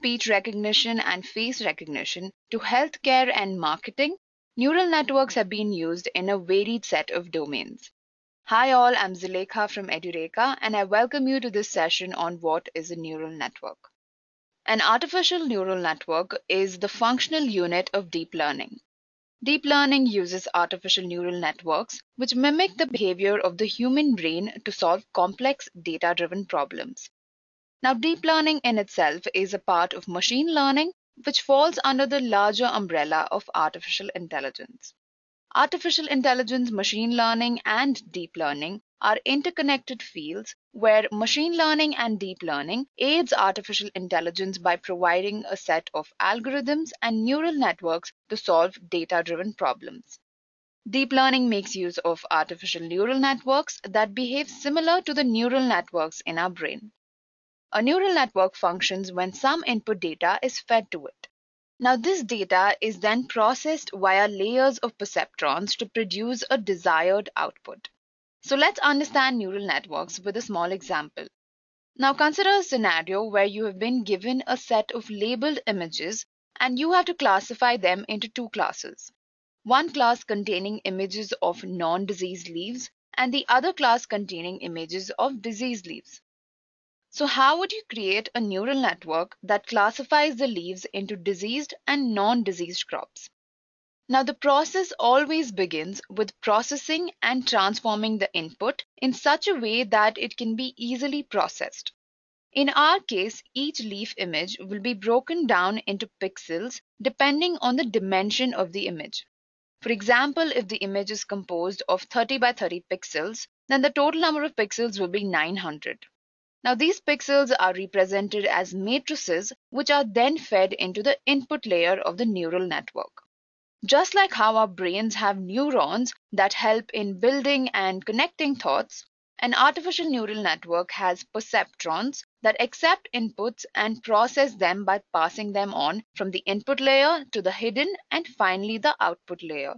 speech recognition and face recognition to healthcare and marketing, neural networks have been used in a varied set of domains. Hi all, I'm Zulekha from Edureka, and I welcome you to this session on what is a neural network. An artificial neural network is the functional unit of deep learning. Deep learning uses artificial neural networks, which mimic the behavior of the human brain to solve complex data-driven problems. Now, deep learning in itself is a part of machine learning, which falls under the larger umbrella of artificial intelligence. Artificial intelligence, machine learning, and deep learning are interconnected fields where machine learning and deep learning aids artificial intelligence by providing a set of algorithms and neural networks to solve data-driven problems. Deep learning makes use of artificial neural networks that behave similar to the neural networks in our brain. A neural network functions when some input data is fed to it. Now, this data is then processed via layers of perceptrons to produce a desired output. So let's understand neural networks with a small example. Now, consider a scenario where you have been given a set of labeled images and you have to classify them into two classes. One class containing images of non-diseased leaves and the other class containing images of diseased leaves. So how would you create a neural network that classifies the leaves into diseased and non-diseased crops? Now, the process always begins with processing and transforming the input in such a way that it can be easily processed. In our case, each leaf image will be broken down into pixels depending on the dimension of the image. For example, if the image is composed of 30 by 30 pixels, then the total number of pixels will be 900. Now, these pixels are represented as matrices, which are then fed into the input layer of the neural network. Just like how our brains have neurons that help in building and connecting thoughts, an artificial neural network has perceptrons that accept inputs and process them by passing them on from the input layer to the hidden and finally the output layer.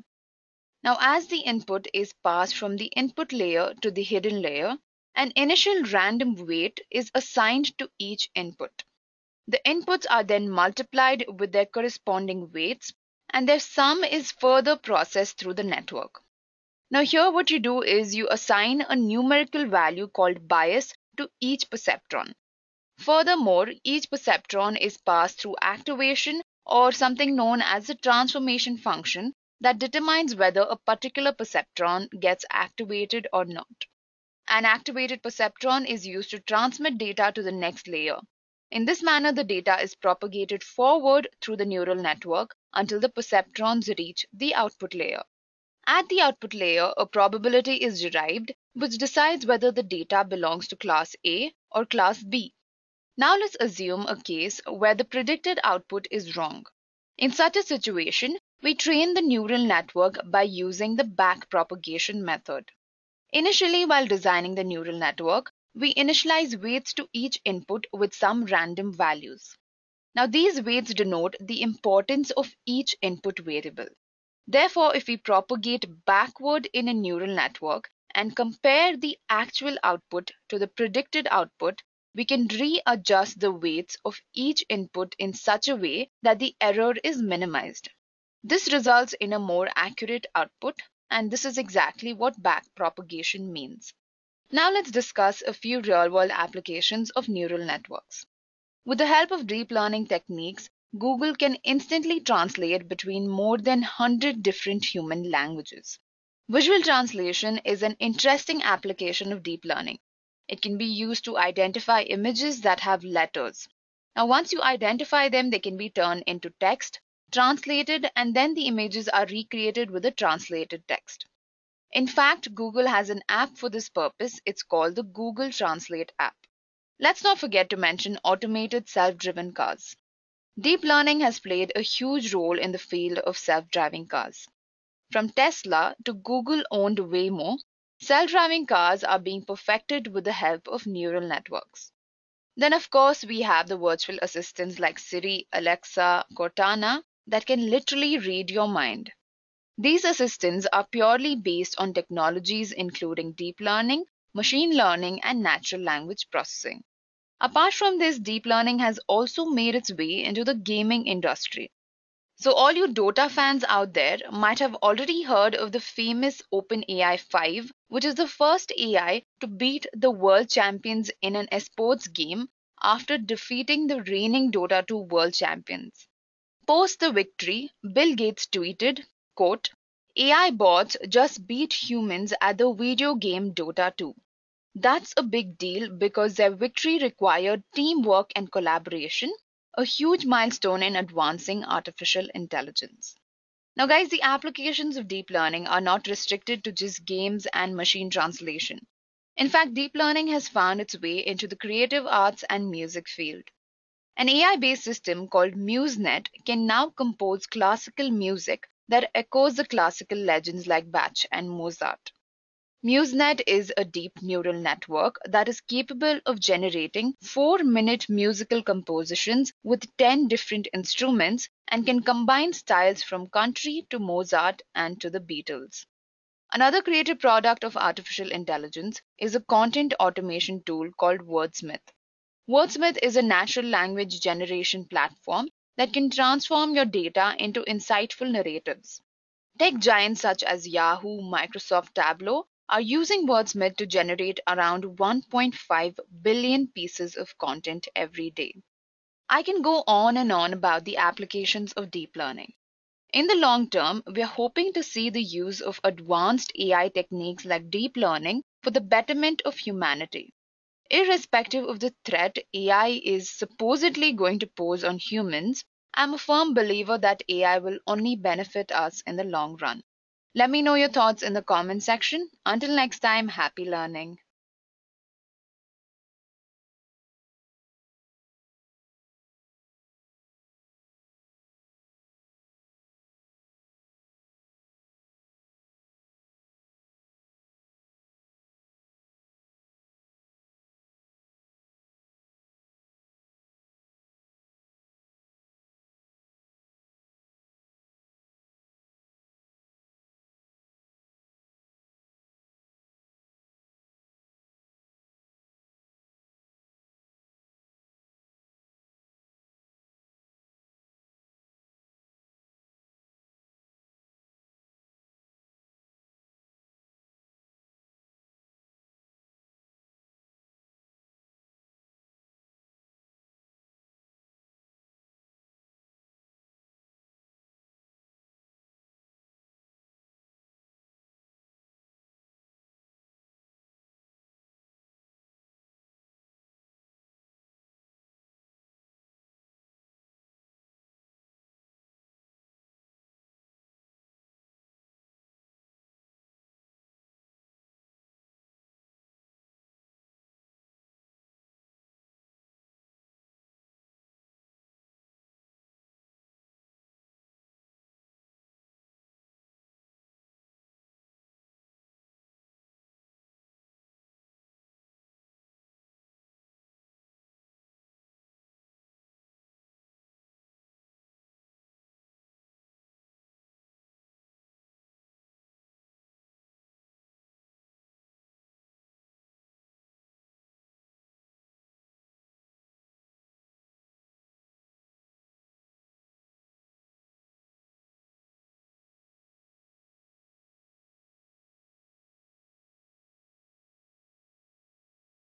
Now, as the input is passed from the input layer to the hidden layer, an initial random weight is assigned to each input. The inputs are then multiplied with their corresponding weights, and their sum is further processed through the network. Now, here what you do is you assign a numerical value called bias to each perceptron. Furthermore, each perceptron is passed through activation or something known as the transformation function that determines whether a particular perceptron gets activated or not. An activated perceptron is used to transmit data to the next layer. In this manner, the data is propagated forward through the neural network until the perceptrons reach the output layer. At the output layer, a probability is derived, which decides whether the data belongs to class A or class B. Now let's assume a case where the predicted output is wrong. In such a situation, we train the neural network by using the back propagation method. Initially, while designing the neural network, we initialize weights to each input with some random values. Now, these weights denote the importance of each input variable. Therefore, if we propagate backward in a neural network and compare the actual output to the predicted output, we can readjust the weights of each input in such a way that the error is minimized. This results in a more accurate output, and this is exactly what backpropagation means. Now let's discuss a few real-world applications of neural networks. With the help of deep learning techniques, Google can instantly translate between more than 100 different human languages. Visual translation is an interesting application of deep learning. It can be used to identify images that have letters. Now, once you identify them, they can be turned into text, translated, and then the images are recreated with the translated text. In fact, Google has an app for this purpose. It's called the Google Translate app. Let's not forget to mention automated self-driven cars. Deep learning has played a huge role in the field of self-driving cars. From Tesla to Google-owned Waymo, self-driving cars are being perfected with the help of neural networks. Then, of course, we have the virtual assistants like Siri, Alexa, Cortana, that can literally read your mind. These assistants are purely based on technologies including deep learning, machine learning, and natural language processing. Apart from this, deep learning has also made its way into the gaming industry. So all you Dota fans out there might have already heard of the famous OpenAI 5, which is the first AI to beat the world champions in an esports game after defeating the reigning Dota 2 world champions. Post the victory, Bill Gates tweeted, quote, "AI bots just beat humans at the video game Dota 2. That's a big deal because their victory required teamwork and collaboration, a huge milestone in advancing artificial intelligence." Now guys, the applications of deep learning are not restricted to just games and machine translation. In fact, deep learning has found its way into the creative arts and music field. An AI-based system called MuseNet can now compose classical music that echoes the classical legends like Bach and Mozart. MuseNet is a deep neural network that is capable of generating 4-minute musical compositions with 10 different instruments and can combine styles from country to Mozart and to the Beatles. Another creative product of artificial intelligence is a content automation tool called Wordsmith. Wordsmith is a natural language generation platform that can transform your data into insightful narratives. Tech giants such as Yahoo, Microsoft, Tableau are using Wordsmith to generate around 1.5 billion pieces of content every day. I can go on and on about the applications of deep learning. In the long term, we are hoping to see the use of advanced AI techniques like deep learning for the betterment of humanity. Irrespective of the threat AI is supposedly going to pose on humans, I'm a firm believer that AI will only benefit us in the long run. Let me know your thoughts in the comment section. Until next time, happy learning.